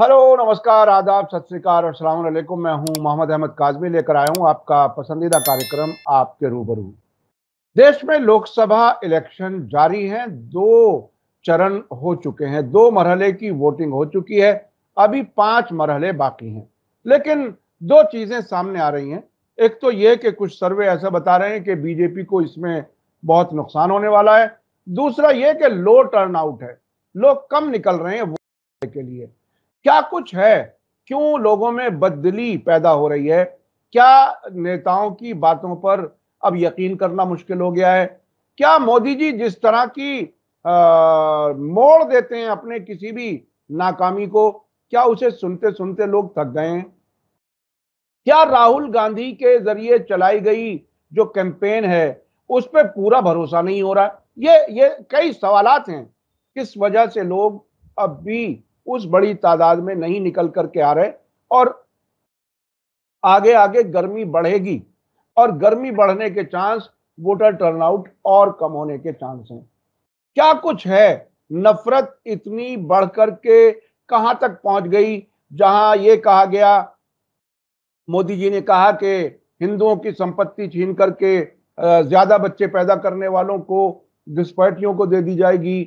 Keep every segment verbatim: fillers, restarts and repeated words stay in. Hello नमस्कार आदाब सत श्री अकाल और सलाम अलैकुम। मैं हूं मोहम्मद अहमद काजमी, लेकर आया हूं आपका पसंदीदा कार्यक्रम आपके रूबरू। देश में लोकसभा इलेक्शन जारी हैं, दो चरण हो चुके हैं, दो मरहले की वोटिंग हो चुकी है, अभी पांच मरहले बाकी हैं। लेकिन दो चीजें सामने आ रही हैं। एक तो ये कि कुछ सर्वे ऐसा बता रहे हैं कि बीजेपी को इसमें बहुत नुकसान होने वाला है। दूसरा ये कि लो टर्नआउट है, लोग कम निकल रहे हैं वोट के लिए। क्या कुछ है, क्यों लोगों में बदली पैदा हो रही है, क्या नेताओं की बातों पर अब यकीन करना मुश्किल हो गया है, क्या मोदी जी जिस तरह की आ, मोड़ देते हैं अपने किसी भी नाकामी को, क्या उसे सुनते सुनते लोग थक गए हैं? क्या राहुल गांधी के जरिए चलाई गई जो कैंपेन है उस पर पूरा भरोसा नहीं हो रहा? ये ये कई सवालात हैं, किस वजह से लोग अब भी उस बड़ी तादाद में नहीं निकल करके आ रहे। और आगे आगे गर्मी बढ़ेगी और गर्मी बढ़ने के चांस, वोटर टर्नआउट और कम होने के चांस हैं। क्या कुछ है, नफरत इतनी बढ़ करके कहां तक पहुंच गई, जहां ये कहा गया, मोदी जी ने कहा कि हिंदुओं की संपत्ति छीन करके ज्यादा बच्चे पैदा करने वालों को, घुसपैठियों को दे दी जाएगी,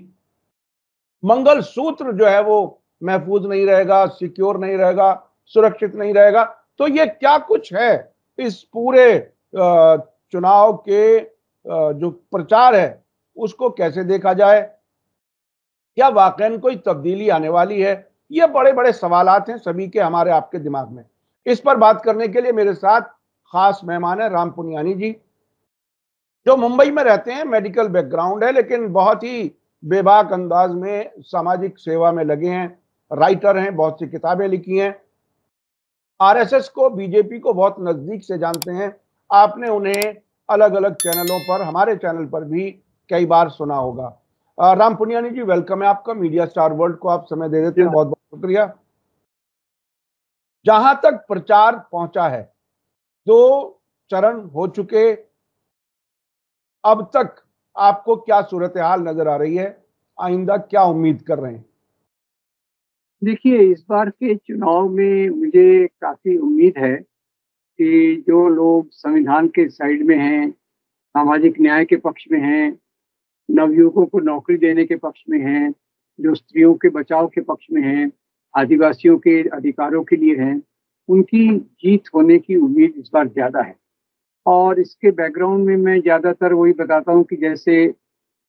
मंगल सूत्र जो है वो महफूज नहीं रहेगा, सिक्योर नहीं रहेगा, सुरक्षित नहीं रहेगा। तो ये क्या कुछ है इस पूरे चुनाव के जो प्रचार है उसको कैसे देखा जाए? क्या वाकई कोई तब्दीली आने वाली है? ये बड़े बड़े सवालात हैं सभी के, हमारे आपके दिमाग में। इस पर बात करने के लिए मेरे साथ खास मेहमान है राम पुनियानी जी, जो मुंबई में रहते हैं, मेडिकल बैकग्राउंड है, लेकिन बहुत ही बेबाक अंदाज में सामाजिक सेवा में लगे हैं, राइटर हैं, बहुत सी किताबें लिखी हैं। आरएसएस को, बीजेपी को बहुत नजदीक से जानते हैं। आपने उन्हें अलग अलग चैनलों पर, हमारे चैनल पर भी कई बार सुना होगा। राम पुनियानी जी वेलकम है आपका, मीडिया स्टार वर्ल्ड को आप समय दे देते हैं, बहुत बहुत शुक्रिया। जहां तक प्रचार पहुंचा है, दो चरण हो चुके, अब तक आपको क्या सूरत हाल नजर आ रही है, आइंदा क्या उम्मीद कर रहे हैं? देखिए, इस बार के चुनाव में मुझे काफी उम्मीद है कि जो लोग संविधान के साइड में हैं, सामाजिक न्याय के पक्ष में हैं, नवयुवकों को नौकरी देने के पक्ष में हैं, जो स्त्रियों के बचाव के पक्ष में हैं, आदिवासियों के अधिकारों के लिए हैं, उनकी जीत होने की उम्मीद इस बार ज्यादा है। और इसके बैकग्राउंड में मैं ज़्यादातर वही बताता हूँ कि जैसे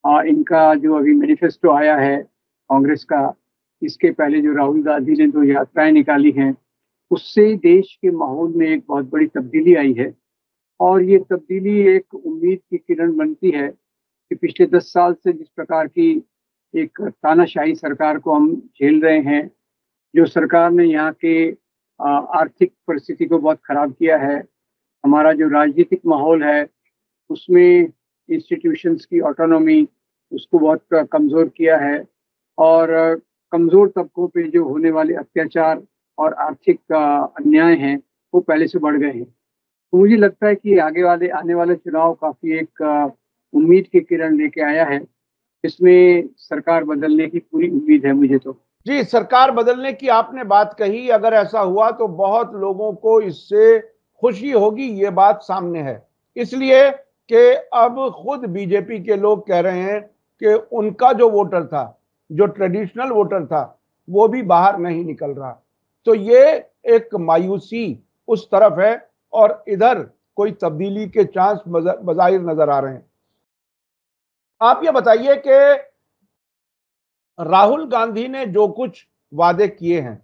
आ, इनका जो अभी मैनिफेस्टो आया है कांग्रेस का, इसके पहले जो राहुल गांधी ने दो यात्राएं निकाली हैं, उससे देश के माहौल में एक बहुत बड़ी तब्दीली आई है। और ये तब्दीली एक उम्मीद की किरण बनती है कि पिछले दस साल से जिस प्रकार की एक तानाशाही सरकार को हम झेल रहे हैं, जो सरकार ने यहाँ के आ, आर्थिक परिस्थिति को बहुत खराब किया है, हमारा जो राजनीतिक माहौल है उसमें इंस्टीट्यूशंस की ऑटोनॉमी उसको बहुत कमज़ोर किया है, और कमज़ोर तबकों पे जो होने वाले अत्याचार और आर्थिक अन्याय हैं वो पहले से बढ़ गए हैं। तो मुझे लगता है कि आगे वाले आने वाले चुनाव काफ़ी एक उम्मीद की किरण लेके आया है, इसमें सरकार बदलने की पूरी उम्मीद है मुझे। तो जी, सरकार बदलने की आपने बात कही, अगर ऐसा हुआ तो बहुत लोगों को इससे खुशी होगी, ये बात सामने है। इसलिए कि अब खुद बीजेपी के लोग कह रहे हैं कि उनका जो वोटर था, जो ट्रेडिशनल वोटर था, वो भी बाहर नहीं निकल रहा। तो ये एक मायूसी उस तरफ है और इधर कोई तब्दीली के चांस बज़ाहिर नजर आ रहे हैं। आप ये बताइए कि राहुल गांधी ने जो कुछ वादे किए हैं,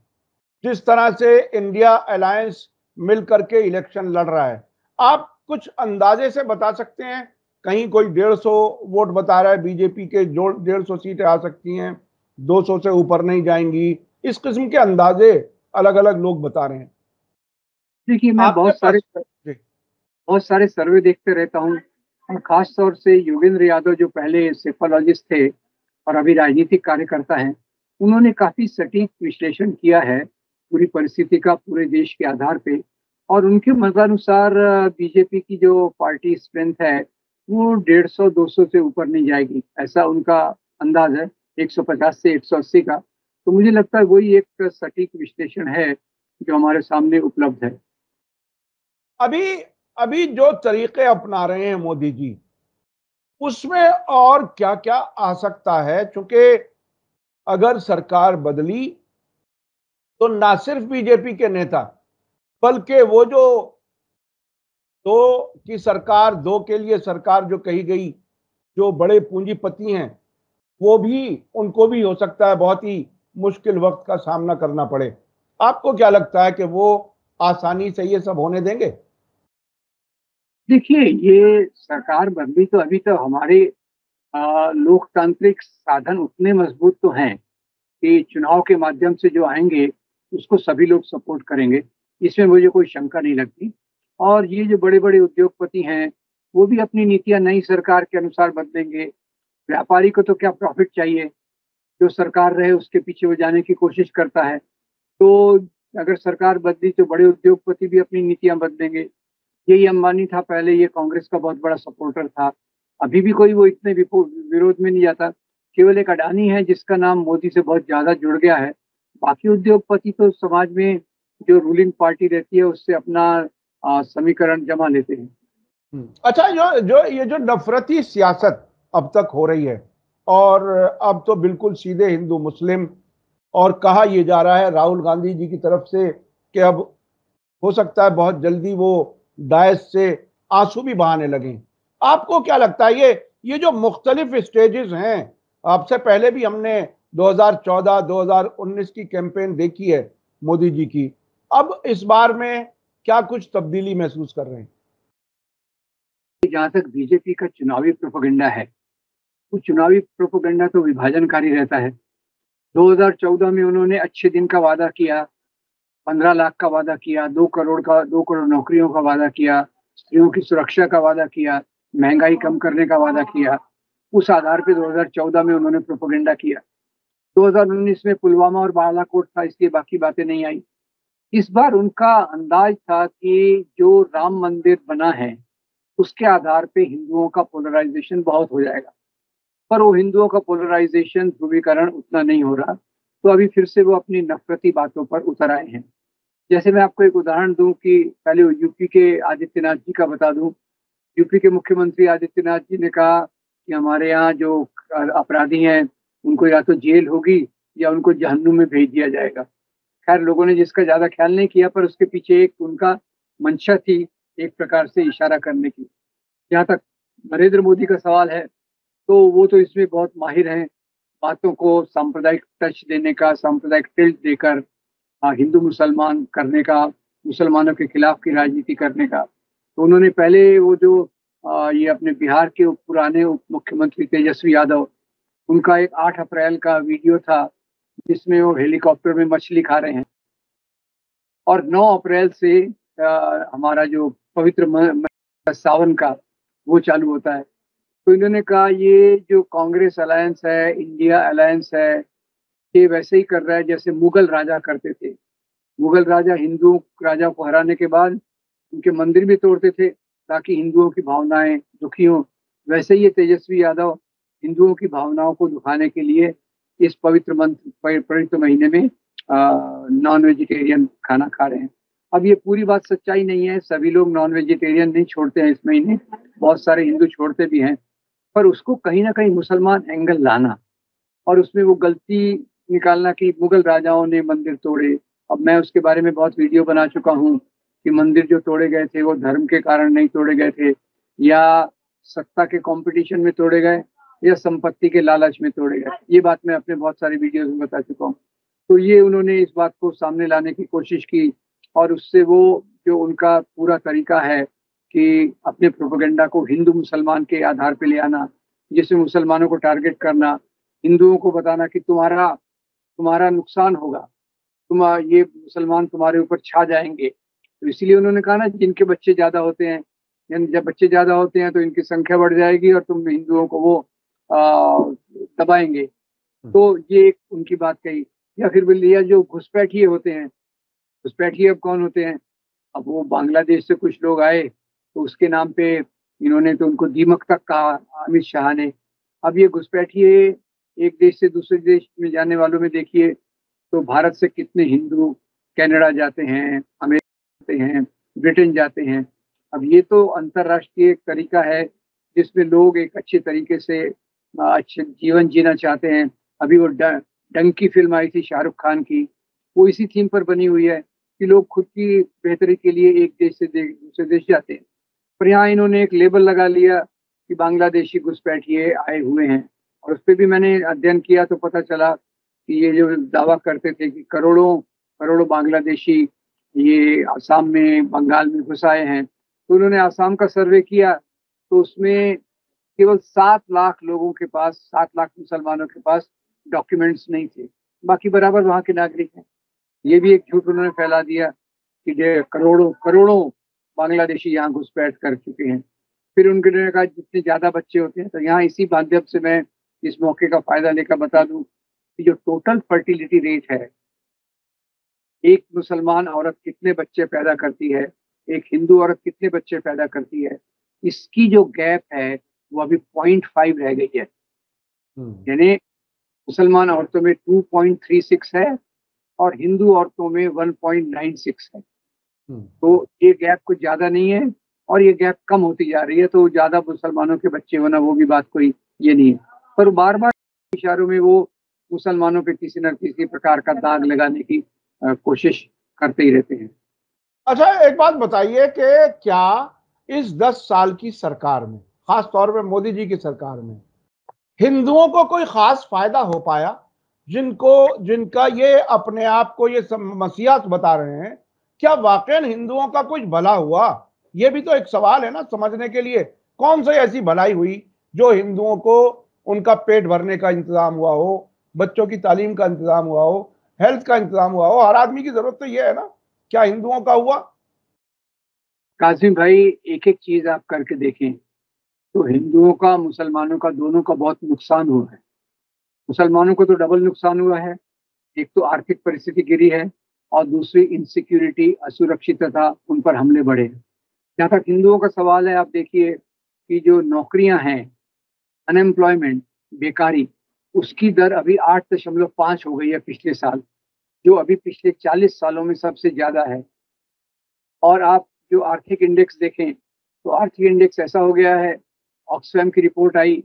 जिस तरह से इंडिया अलायंस मिल करके इलेक्शन लड़ रहा है, आप कुछ अंदाजे से बता सकते हैं? कहीं कोई डेढ़ सौ वोट बता रहा है बीजेपी के, जो डेढ़ सौ सीटें आ सकती हैं, दो सौ से ऊपर नहीं जाएंगी, इस किस्म के अंदाजे अलग अलग लोग बता रहे हैं। देखिए, मैं बहुत सारे बहुत सारे सर्वे देखते रहता हूँ, और खास तौर से योगेंद्र यादव जो पहले सेफोलॉजिस्ट थे और अभी राजनीतिक कार्यकर्ता हैं, उन्होंने काफी सटीक विश्लेषण किया है पूरी परिस्थिति का, पूरे देश के आधार पे, और उनके मतानुसार बीजेपी की जो पार्टी स्ट्रेंथ है वो डेढ़ सौ दो सौ से ऊपर नहीं जाएगी, ऐसा उनका अंदाज है, एक सौ पचास से एक सौ अस्सी का। तो मुझे लगता है वही एक सटीक विश्लेषण है जो हमारे सामने उपलब्ध है। अभी अभी जो तरीके अपना रहे हैं मोदी जी, उसमें और क्या क्या आ सकता है? क्योंकि अगर सरकार बदली तो ना सिर्फ बीजेपी के नेता बल्कि वो जो दो की सरकार, दो के लिए सरकार जो कही गई, जो बड़े पूंजीपति हैं वो भी, उनको भी हो सकता है बहुत ही मुश्किल वक्त का सामना करना पड़े। आपको क्या लगता है कि वो आसानी से ये सब होने देंगे? देखिए, ये सरकार बदली तो अभी तो हमारे लोकतांत्रिक साधन उतने मजबूत तो हैं कि चुनाव के माध्यम से जो आएंगे उसको सभी लोग सपोर्ट करेंगे, इसमें मुझे कोई शंका नहीं लगती। और ये जो बड़े बड़े उद्योगपति हैं वो भी अपनी नीतियां नई सरकार के अनुसार बदलेंगे। व्यापारी को तो क्या प्रॉफिट चाहिए, जो सरकार रहे उसके पीछे वो जाने की कोशिश करता है। तो अगर सरकार बदली तो बड़े उद्योगपति भी अपनी नीतियां बदलेंगे। यही अंबानी था पहले, ये कांग्रेस का बहुत बड़ा सपोर्टर था, अभी भी कोई वो इतने विरोध में नहीं जाता। केवल एक अडानी है जिसका नाम मोदी से बहुत ज्यादा जुड़ गया है, बाकी उद्योगपति तो समाज में जो रूलिंग पार्टी रहती है उससे अपना समीकरण जमा लेते हैं। अच्छा, जो जो ये जो नफरती सियासत अब तक हो रही है, और अब तो बिल्कुल सीधे हिंदू मुस्लिम, और कहा यह जा रहा है राहुल गांधी जी की तरफ से कि अब हो सकता है बहुत जल्दी वो डायस से आंसू भी बहाने लगे। आपको क्या लगता है, ये ये जो मुख्तलिफ स्टेजेस हैं, आपसे पहले भी हमने दो हज़ार चौदह दो हज़ार उन्नीस की कैंपेन देखी है मोदी जी की, अब इस बार में क्या कुछ तब्दीली महसूस कर रहे हैं? जहां तक बीजेपी का चुनावी प्रोपेगेंडा है, वो चुनावी प्रोपेगेंडा तो विभाजनकारी रहता है। दो हज़ार चौदह में उन्होंने अच्छे दिन का वादा किया, पंद्रह लाख का वादा किया, दो करोड़ का दो करोड़ नौकरियों का वादा किया, स्त्रियों की सुरक्षा का वादा किया, महंगाई कम करने का वादा किया। उस आधार पे दो हज़ार चौदह में उन्होंने प्रोपेगेंडा किया। दो हज़ार उन्नीस में पुलवामा और बालाकोट था, इसलिए बाकी बातें नहीं आई। इस बार उनका अंदाज था कि जो राम मंदिर बना है उसके आधार पे हिंदुओं का पोलराइजेशन बहुत हो जाएगा, पर वो हिंदुओं का पोलराइजेशन, ध्रुवीकरण उतना नहीं हो रहा। तो अभी फिर से वो अपनी नफरती बातों पर उतर आए हैं। जैसे मैं आपको एक उदाहरण दूं कि पहले यूपी के आदित्यनाथ जी का बता दूं। यूपी के मुख्यमंत्री आदित्यनाथ जी ने कहा कि हमारे यहाँ जो अपराधी हैं उनको या तो जेल होगी या उनको जहन्नुम में भेज दिया जाएगा। खैर, लोगों ने जिसका ज़्यादा ख्याल नहीं किया, पर उसके पीछे एक उनका मंशा थी, एक प्रकार से इशारा करने की। जहाँ तक नरेंद्र मोदी का सवाल है तो वो तो इसमें बहुत माहिर हैं, बातों को सांप्रदायिक टच देने का, सांप्रदायिक टिल्ट देकर हिंदू मुसलमान करने का, मुसलमानों के खिलाफ की राजनीति करने का। तो उन्होंने पहले वो जो आ, ये अपने बिहार के पुराने उप मुख्यमंत्री तेजस्वी यादव, उनका एक आठ अप्रैल का वीडियो था जिसमें वो हेलीकॉप्टर में मछली खा रहे हैं। और नौ अप्रैल से आ, हमारा जो पवित्र म, म, सावन का वो चालू होता है। तो इन्होंने कहा ये जो कांग्रेस अलायंस है, इंडिया अलायंस है, ये वैसे ही कर रहा है जैसे मुगल राजा करते थे। मुगल राजा हिंदू राजा को हराने के बाद उनके मंदिर भी तोड़ते थे ताकि हिंदुओं की भावनाएं दुखी हों। वैसे ही तेजस्वी यादव हिंदुओं की भावनाओं को दुखाने के लिए इस पवित्र मंत्र पवित्र महीने में नॉन वेजिटेरियन खाना खा रहे हैं। अब ये पूरी बात सच्चाई नहीं है, सभी लोग नॉन वेजिटेरियन नहीं छोड़ते हैं, इस महीने बहुत सारे हिंदू छोड़ते भी हैं, पर उसको कहीं ना कहीं मुसलमान एंगल लाना और उसमें वो गलती निकालना कि मुगल राजाओं ने मंदिर तोड़े। अब मैं उसके बारे में बहुत वीडियो बना चुका हूँ कि मंदिर जो तोड़े गए थे वो धर्म के कारण नहीं तोड़े गए थे, या सत्ता के कंपटीशन में तोड़े गए, या संपत्ति के लालच में तोड़े गए। ये बात मैं अपने बहुत सारे वीडियोस में बता चुका हूँ। तो ये उन्होंने इस बात को सामने लाने की कोशिश की, और उससे वो जो उनका पूरा तरीका है कि अपने प्रोपेगेंडा को हिंदू मुसलमान के आधार पर ले आना, जिसमें मुसलमानों को टारगेट करना, हिंदुओं को बताना कि तुम्हारा तुम्हारा नुकसान होगा, तुम ये मुसलमान तुम्हारे ऊपर छा जाएंगे। तो इसीलिए उन्होंने कहा ना, जिनके बच्चे ज़्यादा होते हैं, यानी जब बच्चे ज़्यादा होते हैं तो इनकी संख्या बढ़ जाएगी और तुम हिंदुओं को वो दबाएंगे। तो ये एक उनकी बात कही। या फिर बोलिए जो घुसपैठिए होते हैं, घुसपैठिए अब कौन होते हैं? अब वो बांग्लादेश से कुछ लोग आए तो उसके नाम पे इन्होंने तो उनको दीमक तक कहा अमित शाह ने। अब ये घुसपैठिए एक देश से दूसरे देश में जाने वालों में देखिए तो भारत से कितने हिंदू कनाडा जाते हैं, अमेरिका जाते हैं, ब्रिटेन जाते हैं। अब ये तो अंतर्राष्ट्रीय तरीका है जिसमें लोग एक अच्छे तरीके से अच्छे जीवन जीना चाहते हैं। अभी वो डंकी फिल्म आई थी शाहरुख खान की, वो इसी थीम पर बनी हुई है कि लोग खुद की बेहतरी के लिए एक देश से दूसरे देश जाते हैं। पर यहाँ इन्होंने एक लेबल लगा लिया कि बांग्लादेशी घुसपैठिए आए हुए हैं। और उस पर भी मैंने अध्ययन किया तो पता चला कि ये जो दावा करते थे कि करोड़ों करोड़ों बांग्लादेशी ये आसाम में, बंगाल में घुस आए हैं, तो उन्होंने आसाम का सर्वे किया तो उसमें केवल सात लाख लोगों के पास, सात लाख मुसलमानों के पास डॉक्यूमेंट्स नहीं थे, बाकी बराबर वहाँ के नागरिक हैं। ये भी एक झूठ उन्होंने फैला दिया कि करोड़ों करोड़ों बांग्लादेशी यहाँ घुसपैठ कर चुके हैं। फिर उनके कहा जितने ज़्यादा बच्चे होते हैं, तो यहाँ इसी माध्यम से मैं इस मौके का फ़ायदा लेकर बता दूँ कि जो टोटल फर्टिलिटी रेट है, एक मुसलमान औरत कितने बच्चे पैदा करती है, एक हिंदू औरत कितने बच्चे पैदा करती है, इसकी जो गैप है वो अभी पॉइंट फाइव रह गई है। यानी मुसलमान औरतों में टू पॉइंट थ्री सिक्स है और हिंदू औरतों में वन पॉइंट नाइन सिक्स है। तो ये गैप कुछ ज़्यादा नहीं है और ये गैप कम होती जा रही है। तो ज़्यादा मुसलमानों के बच्चे होना वो भी बात कोई ये नहीं है, पर बार बार इशारों में वो मुसलमानों पे किसी न किसी प्रकार का दाग लगाने की कोशिश करते ही रहते हैं। अच्छा, एक बात बताइए कि क्या इस दस साल की सरकार में, खास तौर पर मोदी जी की सरकार में, हिंदुओं को कोई खास फायदा हो पाया, जिनको जिनका ये अपने आप को ये मसीहा बता रहे हैं? क्या वाकई हिंदुओं का कुछ भला हुआ? ये भी तो एक सवाल है ना समझने के लिए। कौन सी ऐसी भलाई हुई जो हिंदुओं को उनका पेट भरने का इंतजाम हुआ हो, बच्चों की तालीम का इंतजाम हुआ हो, हेल्थ का इंतजाम हुआ हो? हर आदमी की जरूरत तो ये है ना, क्या हिंदुओं का हुआ? कासिम भाई, एक एक चीज आप करके देखें तो हिंदुओं का, मुसलमानों का, दोनों का बहुत नुकसान हुआ है। मुसलमानों को तो डबल नुकसान हुआ है, एक तो आर्थिक परिस्थिति गिरी है और दूसरी इनसिक्योरिटी, असुरक्षितता, उन पर हमले बढ़े। जहाँ तक हिंदुओं का सवाल है, आप देखिए कि जो नौकरियां हैं, अनएम्प्लॉयमेंट, बेकारी, उसकी दर अभी आठ दशमलव पाँच हो गई है पिछले साल, जो अभी पिछले चालीस सालों में सबसे ज़्यादा है। और आप जो आर्थिक इंडेक्स देखें तो आर्थिक इंडेक्स ऐसा हो गया है, ऑक्सफैम की रिपोर्ट आई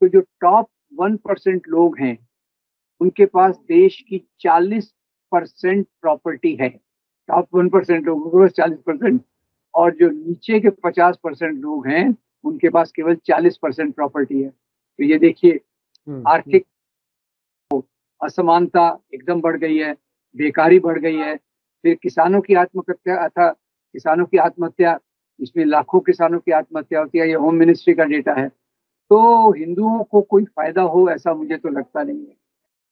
तो जो टॉप वन परसेंट लोग हैं उनके पास देश की चालीस परसेंट प्रॉपर्टी है। टॉप वन परसेंट लोगों के पास चालीस परसेंट, और जो नीचे के पचास परसेंट लोग हैं उनके पास केवल चालीस परसेंट प्रॉपर्टी है। तो ये देखिए आर्थिक असमानता एकदम बढ़ गई है, बेकारी बढ़ गई है। फिर किसानों की आत्महत्या अथा किसानों की आत्महत्या, इसमें लाखों किसानों की आत्महत्या होती है, ये होम मिनिस्ट्री का डेटा है। तो हिंदुओं को कोई फायदा हो ऐसा मुझे तो लगता नहीं है।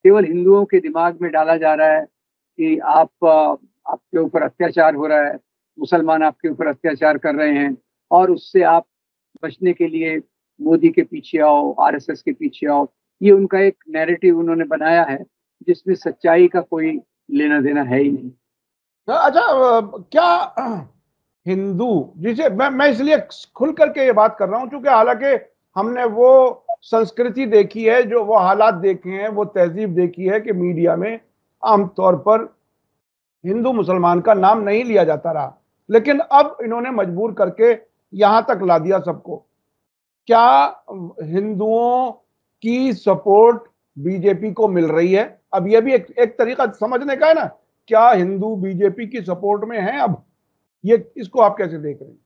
केवल हिंदुओं के दिमाग में डाला जा रहा है कि आप, आपके ऊपर अत्याचार हो रहा है, मुसलमान आपके ऊपर अत्याचार कर रहे हैं, और उससे आप बचने के लिए मोदी के पीछे आओ, आरएसएस के पीछे आओ। ये उनका एक नैरेटिव उन्होंने बनाया है जिसमें सच्चाई का कोई लेना देना है ही नहीं। अच्छा, क्या हिंदू, जिसे मैं मैं इसलिए खुल करके ये बात कर रहा हूँ चूंकि हालांकि हमने वो संस्कृति देखी है, जो वो हालात देखे हैं, वो तहजीब देखी है कि मीडिया में आमतौर पर हिंदू मुसलमान का नाम नहीं लिया जाता रहा, लेकिन अब इन्होंने मजबूर करके यहाँ तक ला दिया सबको। क्या हिंदुओं की सपोर्ट बीजेपी को मिल रही है? अब ये भी एक, एक तरीका समझने का है ना, क्या हिंदू बीजेपी की सपोर्ट में हैं अब? ये इसको आप कैसे देख रहे हैं?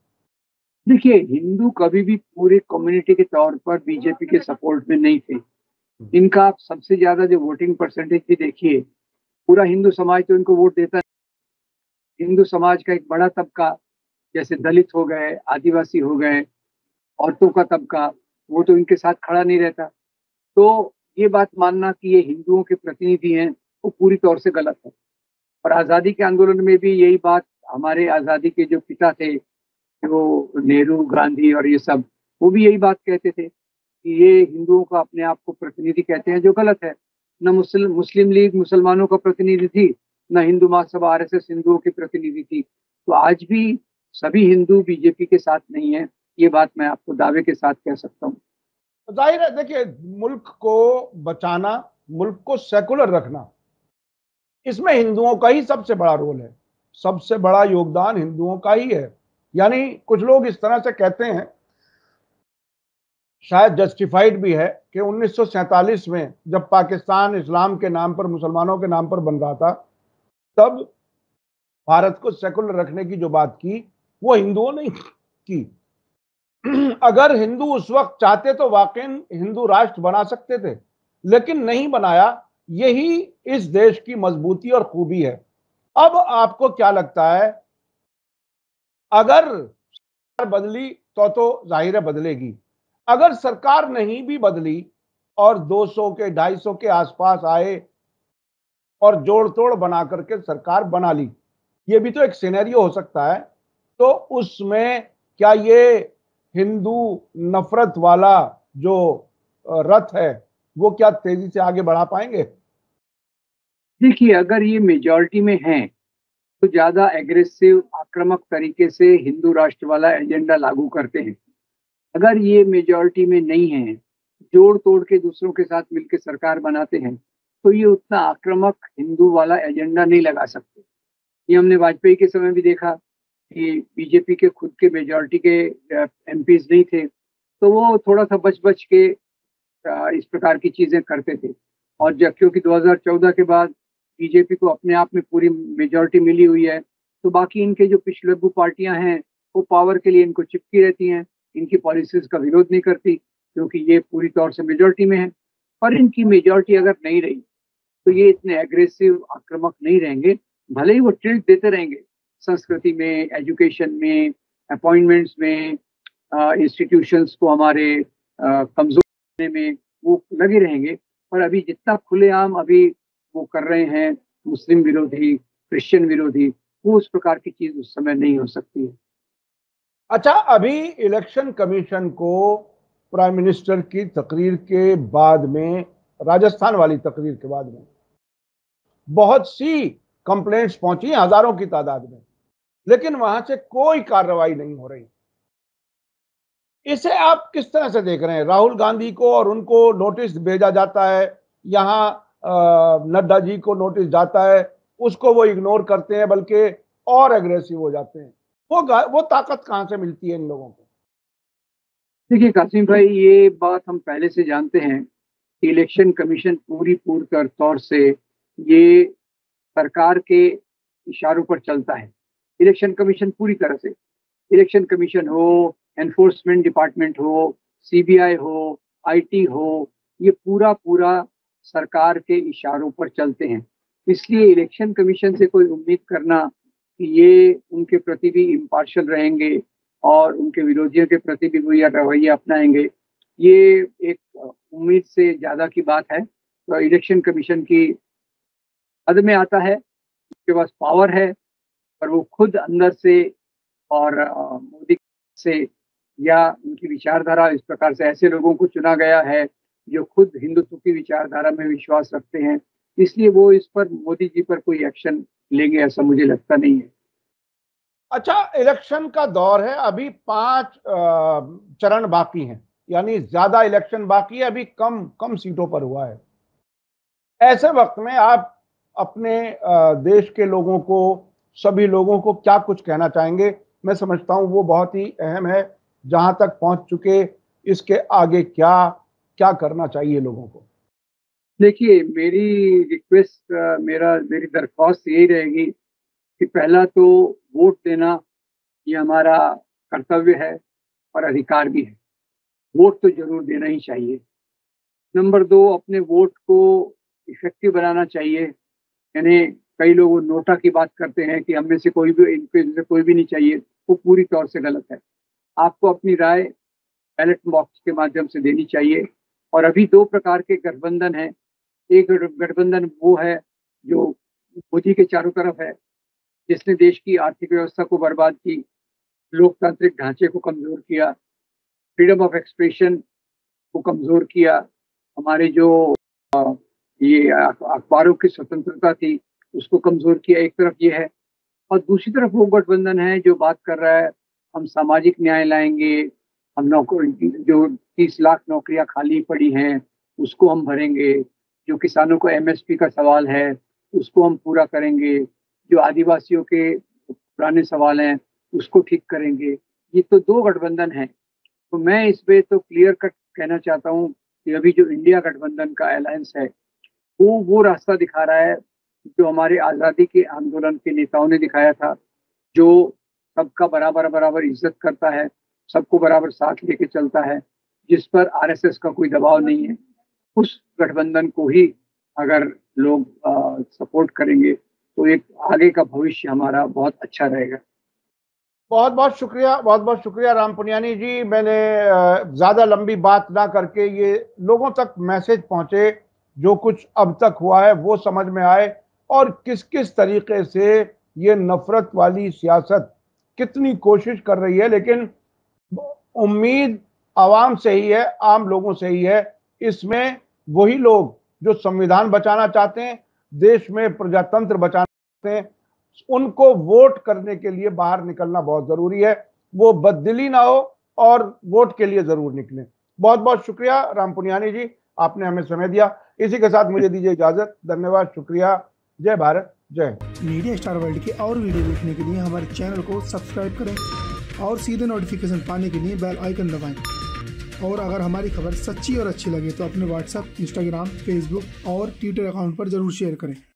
देखिए, हिंदू कभी भी पूरे कम्युनिटी के तौर पर बीजेपी के सपोर्ट में नहीं थे। इनका आप सबसे ज्यादा जो वोटिंग परसेंटेज भी देखिए, पूरा हिंदू समाज तो इनको वोट देता है। हिंदू समाज का एक बड़ा तबका, जैसे दलित हो गए, आदिवासी हो गए, औरतों का तबका, वो तो इनके साथ खड़ा नहीं रहता। तो ये बात मानना कि ये हिंदुओं के प्रतिनिधि हैं वो पूरी तौर से गलत है। और आज़ादी के आंदोलन में भी यही बात, हमारे आज़ादी के जो पिता थे वो नेहरू, गांधी और ये सब, वो भी यही बात कहते थे कि ये हिंदुओं का अपने आप को प्रतिनिधि कहते हैं, जो गलत है। न मुस्लिम मुस्लिम लीग मुसलमानों का प्रतिनिधि थी, न हिंदू महासभा आरएसएस हिंदुओं की प्रतिनिधि थी। तो आज भी सभी हिंदू बीजेपी के साथ नहीं है, ये बात मैं आपको दावे के साथ कह सकता हूँ। जाहिर है, देखिए, मुल्क को बचाना, मुल्क को सेकुलर रखना, इसमें हिंदुओं का ही सबसे बड़ा रोल है, सबसे बड़ा योगदान हिंदुओं का ही है। यानी कुछ लोग इस तरह से कहते हैं, शायद जस्टिफाइड भी है, कि उन्नीस सौ सैंतालीस में जब पाकिस्तान इस्लाम के नाम पर, मुसलमानों के नाम पर बन रहा था, तब भारत को सेकुलर रखने की जो बात की वो हिंदुओं ने की। अगर हिंदू उस वक्त चाहते तो वाकईन हिंदू राष्ट्र बना सकते थे, लेकिन नहीं बनाया। यही इस देश की मजबूती और खूबी है। अब आपको क्या लगता है, अगर सरकार बदली तो तो जाहिर है बदलेगी, अगर सरकार नहीं भी बदली और दो सौ के ढाई सौ के आसपास आए और जोड़ तोड़ बना करके सरकार बना ली, ये भी तो एक सिनेरियो हो सकता है, तो उसमें क्या ये हिंदू नफरत वाला जो रथ है वो क्या तेजी से आगे बढ़ा पाएंगे? देखिए, अगर ये मेजॉरिटी में हैं तो ज्यादा एग्रेसिव, आक्रामक तरीके से हिंदू राष्ट्र वाला एजेंडा लागू करते हैं। अगर ये मेजॉरिटी में नहीं है, जोड़ तोड़ के दूसरों के साथ मिलकर सरकार बनाते हैं, तो ये उतना आक्रामक हिंदू वाला एजेंडा नहीं लगा सकते। ये हमने वाजपेयी के समय भी देखा कि बीजेपी के खुद के मेजॉरिटी के एमपीज नहीं थे, तो वो थोड़ा सा बच बच के इस प्रकार की चीजें करते थे। और जब क्योंकि दो हज़ार चौदह के बाद बीजेपी को अपने आप में पूरी मेजॉरिटी मिली हुई है, तो बाकी इनके जो पिछलग्गू पार्टियां हैं वो पावर के लिए इनको चिपकी रहती हैं, इनकी पॉलिसीज का विरोध नहीं करती, क्योंकि ये पूरी तौर से मेजॉरिटी में है। पर इनकी मेजॉरिटी अगर नहीं रही तो ये इतने एग्रेसिव, आक्रामक नहीं रहेंगे। भले ही वो टिल्ट देते रहेंगे संस्कृति में, एजुकेशन में, अपॉइंटमेंट्स में, इंस्टीट्यूशंस को हमारे कमजोर करने में वो लगे रहेंगे, पर अभी जितना खुलेआम अभी वो कर रहे हैं मुस्लिम विरोधी, क्रिश्चियन विरोधी, वो उस प्रकार की चीज उस समय नहीं हो सकती है। अच्छा, अभी इलेक्शन कमीशन को प्राइम मिनिस्टर की तकरीर के बाद में, राजस्थान वाली तकरीर के बाद में बहुत सी कंप्लेंट्स पहुंची हैं, हजारों की तादाद में, लेकिन वहां से कोई कार्रवाई नहीं हो रही। इसे आप किस तरह से देख रहे हैं? राहुल गांधी को और उनको नोटिस भेजा जाता है, यहाँ नड्डा जी को नोटिस जाता है, उसको वो इग्नोर करते हैं, बल्कि और एग्रेसिव हो जाते हैं। वो वो ताकत कहाँ से मिलती है इन लोगों को? देखिए कासिम भाई, ये बात हम पहले से जानते हैं कि इलेक्शन कमीशन पूरी पूरी तौर से ये सरकार के इशारों पर चलता है। इलेक्शन कमीशन पूरी तरह से, इलेक्शन कमीशन हो, एनफोर्समेंट डिपार्टमेंट हो, सीबीआई हो, आईटी हो, ये पूरा पूरा सरकार के इशारों पर चलते हैं। इसलिए इलेक्शन कमीशन से कोई उम्मीद करना कि ये उनके प्रति भी इम्पार्शल रहेंगे और उनके विरोधियों के प्रति भी वो यह रवैया अपनाएंगे, ये एक उम्मीद से ज़्यादा की बात है। तो इलेक्शन कमीशन की हद में आता है, उसके पास पावर है, पर वो खुद अंदर से और मोदी से या उनकी विचारधारा इस प्रकार से ऐसे लोगों को चुना गया है जो खुद हिंदुत्व की विचारधारा में विश्वास रखते हैं, इसलिए वो इस पर, मोदी जी पर कोई एक्शन लेंगे ऐसा मुझे लगता नहीं है। अच्छा, इलेक्शन का दौर है, अभी पांच चरण बाकी हैं, यानी ज्यादा इलेक्शन बाकी है, अभी कम कम सीटों पर हुआ है। ऐसे वक्त में आप अपने देश के लोगों को, सभी लोगों को क्या कुछ कहना चाहेंगे? मैं समझता हूँ वो बहुत ही अहम है, जहाँ तक पहुँच चुके, इसके आगे क्या क्या करना चाहिए लोगों को? देखिए, मेरी रिक्वेस्ट, मेरा मेरी दरख्वास्त यही रहेगी कि पहला तो वोट देना ये हमारा कर्तव्य है और अधिकार भी है, वोट तो जरूर देना ही चाहिए। नंबर दो, अपने वोट को इफेक्टिव बनाना चाहिए, यानी कई लोग नोटा की बात करते हैं कि हमें से कोई भी, इनके से कोई भी नहीं चाहिए, वो पूरी तौर से गलत है। आपको अपनी राय बैलेट बॉक्स के माध्यम से देनी चाहिए। और अभी दो प्रकार के गठबंधन हैं, एक गठबंधन वो है जो मोदी के चारों तरफ है, जिसने देश की आर्थिक व्यवस्था को बर्बाद की, लोकतांत्रिक ढांचे को कमज़ोर किया, फ्रीडम ऑफ एक्सप्रेशन को कमज़ोर किया, हमारे जो ये अखबारों की स्वतंत्रता थी उसको कमज़ोर किया, एक तरफ ये है। और दूसरी तरफ वो गठबंधन है जो बात कर रहा है, हम सामाजिक न्याय लाएंगे, हम नौकरी, जो तीस लाख नौकरियां खाली पड़ी हैं उसको हम भरेंगे, जो किसानों को एमएसपी का सवाल है उसको हम पूरा करेंगे, जो आदिवासियों के पुराने सवाल हैं उसको ठीक करेंगे। ये तो दो गठबंधन हैं, तो मैं इस पे तो क्लियर कट कहना चाहता हूँ कि अभी जो इंडिया गठबंधन का अलायंस है वो वो रास्ता दिखा रहा है जो हमारे आज़ादी के आंदोलन के नेताओं ने दिखाया था, जो सबका बराबर बराबर इज्जत करता है, सबको बराबर साथ लेके चलता है, जिस पर आरएसएस का कोई दबाव नहीं है। उस गठबंधन को ही अगर लोग आ, सपोर्ट करेंगे तो एक आगे का भविष्य हमारा बहुत अच्छा रहेगा। बहुत बहुत शुक्रिया, बहुत बहुत शुक्रिया राम पुनियानी जी। मैंने ज़्यादा लंबी बात ना करके ये लोगों तक मैसेज पहुँचे, जो कुछ अब तक हुआ है वो समझ में आए, और किस किस तरीके से ये नफरत वाली सियासत कितनी कोशिश कर रही है। लेकिन उम्मीद आवाम से ही है, आम लोगों से ही है। इसमें वही लोग जो संविधान बचाना चाहते हैं, देश में प्रजातंत्र बचाना चाहते हैं, उनको वोट करने के लिए बाहर निकलना बहुत ज़रूरी है। वो बददिली ना हो और वोट के लिए ज़रूर निकलें। बहुत बहुत शुक्रिया राम पुनियानी जी, आपने हमें समय दिया। इसी के साथ मुझे दीजिए इजाज़त। धन्यवाद, शुक्रिया। जय भारत, जय। मीडिया स्टार वर्ल्ड के और वीडियो देखने के लिए हमारे चैनल को सब्सक्राइब करें और सीधे नोटिफिकेशन पाने के लिए बेल आइकन दबाएं। और अगर हमारी खबर सच्ची और अच्छी लगे तो अपने व्हाट्सएप, इंस्टाग्राम, फेसबुक और ट्विटर अकाउंट पर जरूर शेयर करें।